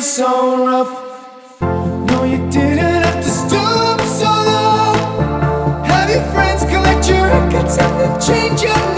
feel so rough. No, you didn't have to stoop so low. Have your friends collect your records and then change your life.